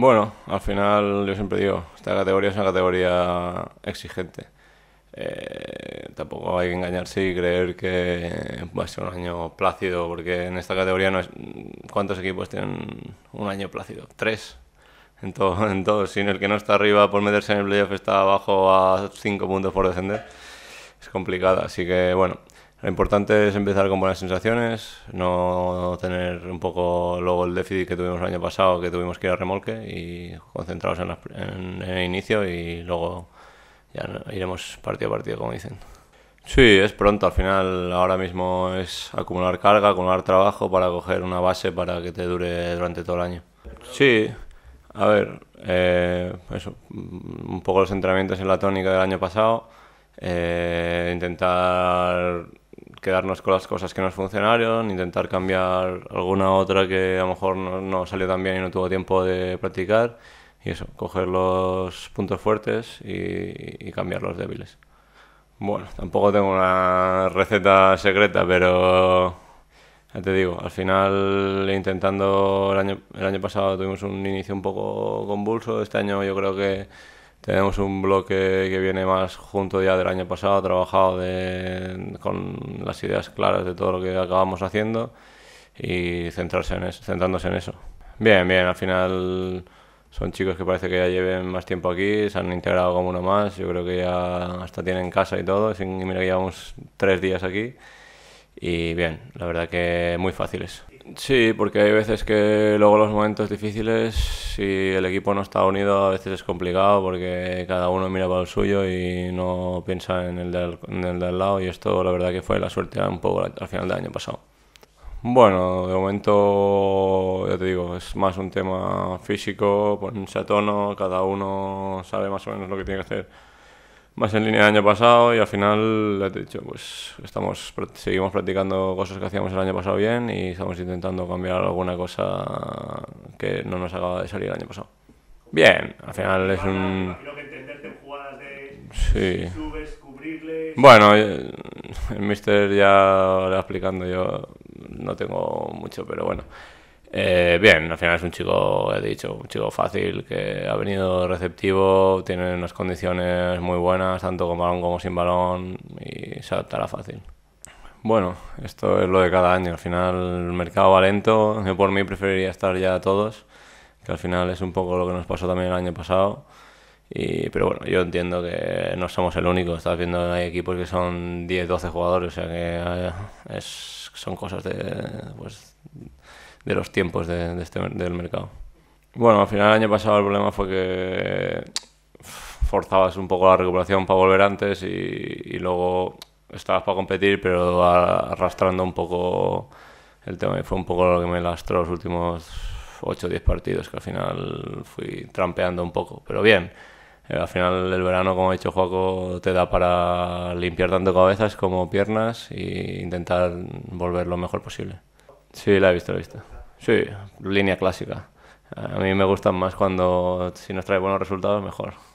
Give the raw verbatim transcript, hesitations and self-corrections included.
Bueno, al final yo siempre digo, esta categoría es una categoría exigente. Eh, tampoco hay que engañarse y creer que va a ser un año plácido, porque en esta categoría no es... ¿Cuántos equipos tienen un año plácido? Tres. En todo, en todo. Si el que no está arriba por meterse en el playoff está abajo a cinco puntos por descender, es complicado. Así que bueno, lo importante es empezar con buenas sensaciones, no tener un poco luego el déficit que tuvimos el año pasado, que tuvimos que ir a remolque, y concentrados en, las, en, en el inicio y luego ya iremos partido a partido, como dicen. Sí, es pronto, al final ahora mismo es acumular carga, acumular trabajo para coger una base para que te dure durante todo el año. Sí, a ver, eh, eso, un poco los entrenamientos en la tónica del año pasado, eh, intentar quedarnos con las cosas que nos funcionaron, intentar cambiar alguna otra que a lo mejor no, no salió tan bien y no tuvo tiempo de practicar, y eso, coger los puntos fuertes y, y cambiar los débiles. Bueno, tampoco tengo una receta secreta, pero ya te digo, al final intentando, el año, el año pasado tuvimos un inicio un poco convulso, este año yo creo que tenemos un bloque que viene más junto ya del año pasado, trabajado de, con las ideas claras de todo lo que acabamos haciendo y centrarse en eso, centrándose en eso. Bien, bien, al final son chicos que parece que ya lleven más tiempo aquí, se han integrado como uno más, yo creo que ya hasta tienen casa y todo, y mira que llevamos tres días aquí y bien, la verdad que muy fáciles. Sí, porque hay veces que luego los momentos difíciles, si el equipo no está unido, a veces es complicado porque cada uno mira para el suyo y no piensa en el de al, en el de al lado, y esto la verdad que fue la suerte un poco al final del año pasado. Bueno, de momento, ya te digo, es más un tema físico, ponerse a tono, cada uno sabe más o menos lo que tiene que hacer, más en línea del año pasado, y al final, ya te he dicho, pues estamos, seguimos practicando cosas que hacíamos el año pasado bien y estamos intentando cambiar alguna cosa que no nos acaba de salir el año pasado. Bien, al final es un... Sí. Bueno, el míster ya lo va explicando, yo no tengo mucho, pero bueno. Eh, bien, al final es un chico, he dicho, un chico fácil, que ha venido receptivo, tiene unas condiciones muy buenas, tanto con balón como sin balón, y se adaptará fácil. Bueno, esto es lo de cada año, al final el mercado va lento, yo por mí preferiría estar ya todos, que al final es un poco lo que nos pasó también el año pasado. Y, pero bueno, yo entiendo que no somos el único, estás viendo que hay equipos que son diez, doce jugadores, o sea que es, son cosas de, pues, de los tiempos de, de este, del mercado. Bueno, al final el año pasado el problema fue que forzabas un poco la recuperación para volver antes y, y luego estabas para competir, pero arrastrando un poco el tema, y fue un poco lo que me lastró los últimos ocho o diez partidos, que al final fui trampeando un poco, pero bien. Al final el verano, como ha dicho Joaco, te da para limpiar tanto cabezas como piernas e intentar volver lo mejor posible. Sí, la he visto, la he visto. Sí, línea clásica. A mí me gustan más cuando, si nos trae buenos resultados, mejor.